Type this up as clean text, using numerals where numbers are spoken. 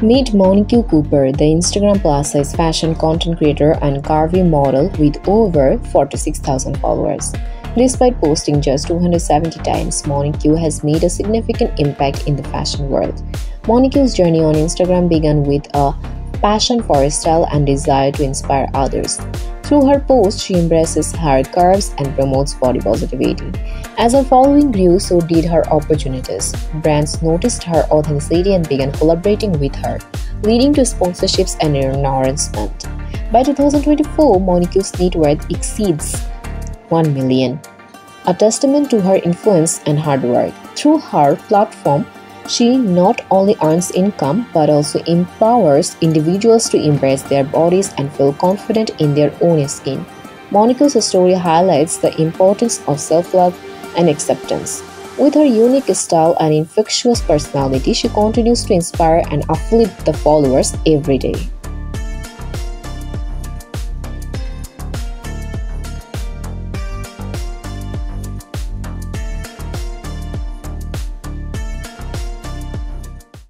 Meet Monique Cooper, the Instagram plus-size fashion content creator and curvy model with over 46,000 followers. Despite posting just 270 times, Monique has made a significant impact in the fashion world. Monique's journey on Instagram began with a passion for style and desire to inspire others. Through her posts, she embraces her curves and promotes body positivity. As her following grew, so did her opportunities. Brands noticed her authenticity and began collaborating with her, leading to sponsorships and endorsement. By 2024, Monique's net worth exceeds 1 million, a testament to her influence and hard work. Through her platform, she not only earns income but also empowers individuals to embrace their bodies and feel confident in their own skin. Monique's story highlights the importance of self-love and acceptance. With her unique style and infectious personality, she continues to inspire and uplift the followers every day.